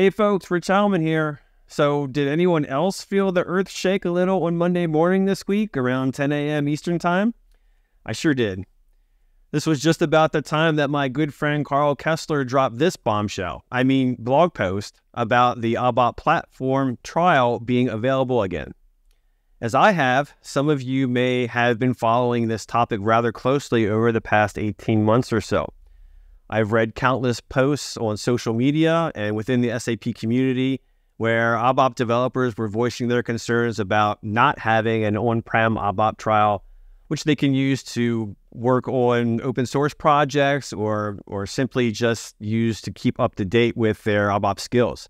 Hey folks, Rich Allman here. So did anyone else feel the earth shake a little on Monday morning this week around 10 a.m. Eastern time? I sure did. This was just about the time that my good friend Carl Kessler dropped this bombshell, blog post, about the ABAP platform trial being available again. As I have, some of you may have been following this topic rather closely over the past 18 months or so. I've read countless posts on social media and within the SAP community where ABAP developers were voicing their concerns about not having an on-prem ABAP trial, which they can use to work on open source projects or simply just use to keep up to date with their ABAP skills.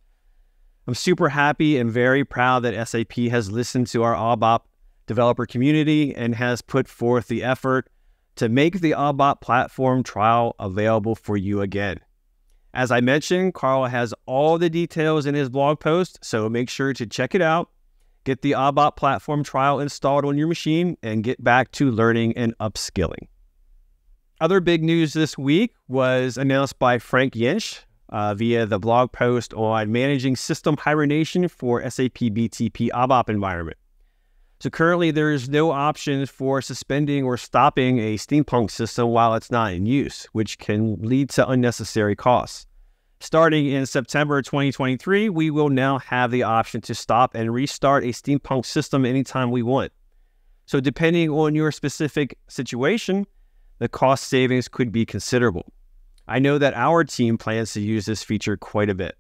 I'm super happy and very proud that SAP has listened to our ABAP developer community and has put forth the effort to make the ABAP platform trial available for you again. As I mentioned, Carl has all the details in his blog post, so make sure to check it out. Get the ABAP platform trial installed on your machine and get back to learning and upskilling. Other big news this week was announced by Frank Yinsch via the blog post on managing system hibernation for SAP BTP ABAP environment. So currently there is no option for suspending or stopping a Steampunk system while it's not in use, which can lead to unnecessary costs. Starting in September 2023, we will now have the option to stop and restart a Steampunk system anytime we want. So depending on your specific situation, the cost savings could be considerable. I know that our team plans to use this feature quite a bit.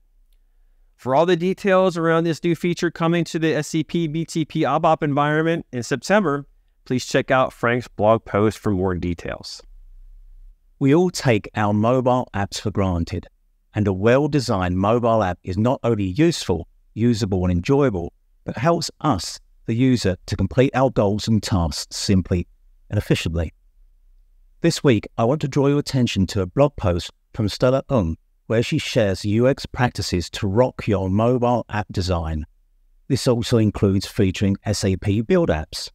For all the details around this new feature coming to the SAP BTP ABAP environment in September, please check out Frank's blog post for more details. We all take our mobile apps for granted. And a well-designed mobile app is not only useful, usable and enjoyable, but helps us, the user, to complete our goals and tasks simply and efficiently. This week, I want to draw your attention to a blog post from Stella Ang, where she shares UX practices to rock your mobile app design. This also includes featuring SAP Build apps.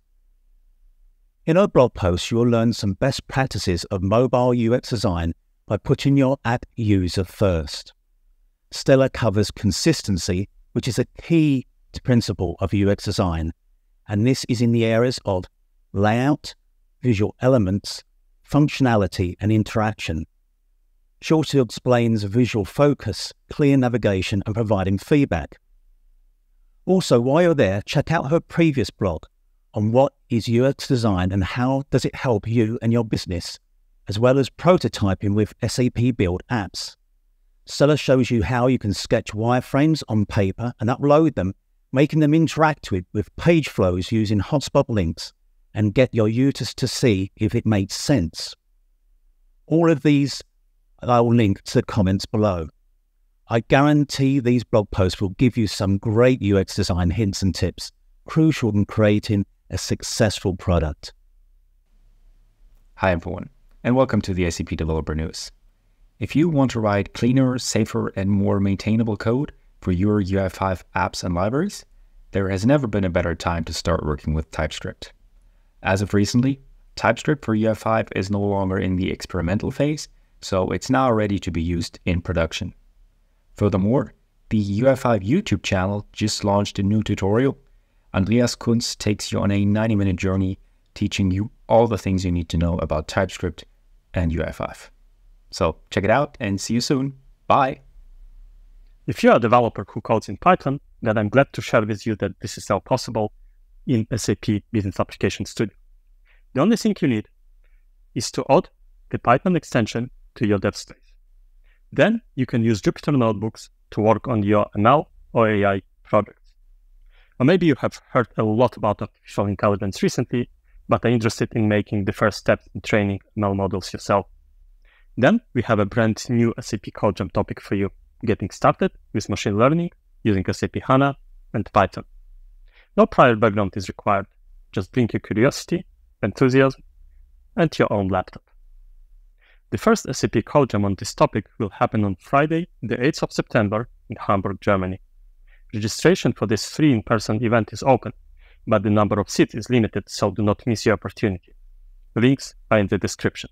In her blog post, you will learn some best practices of mobile UX design by putting your app user first. Stella covers consistency, which is a key principle of UX design, and this is in the areas of layout, visual elements, functionality, and interaction. She also explains visual focus, clear navigation, and providing feedback. Also, while you're there, check out her previous blog on what is UX design and how does it help you and your business, as well as prototyping with SAP Build apps. Stella shows you how you can sketch wireframes on paper and upload them, making them interact with page flows using hotspot links, and get your users to see if it makes sense. All of these I will link to the comments below. I guarantee these blog posts will give you some great UX design hints and tips, crucial in creating a successful product. Hi everyone, and welcome to the SAP Developer News. If you want to write cleaner, safer, and more maintainable code for your UI5 apps and libraries, there has never been a better time to start working with TypeScript. As of recently, TypeScript for UI5 is no longer in the experimental phase, so it's now ready to be used in production. Furthermore, the UI5 YouTube channel just launched a new tutorial. Andreas Kunz takes you on a 90-minute journey, teaching you all the things you need to know about TypeScript and UI5. So check it out and see you soon. Bye. If you're a developer who codes in Python, then I'm glad to share with you that this is now possible in SAP Business Application Studio. The only thing you need is to add the Python extension to your dev space. Then you can use Jupyter Notebooks to work on your ML or AI projects. Or maybe you have heard a lot about artificial intelligence recently, but are interested in making the first steps in training ML models yourself. Then we have a brand new SAP CodeJam topic for you, getting started with machine learning using SAP HANA and Python. No prior background is required, just bring your curiosity, enthusiasm, and your own laptop. The first SAP CodeJam on this topic will happen on Friday, the 8th of September in Hamburg, Germany. Registration for this free in-person event is open, but the number of seats is limited, so do not miss your opportunity. Links are in the description.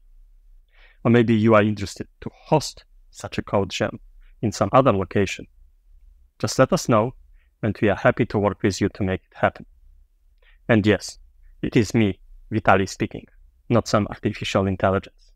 Or maybe you are interested to host such a CodeJam in some other location. Just let us know, and we are happy to work with you to make it happen. And yes, it is me, Vitaly, speaking, not some artificial intelligence.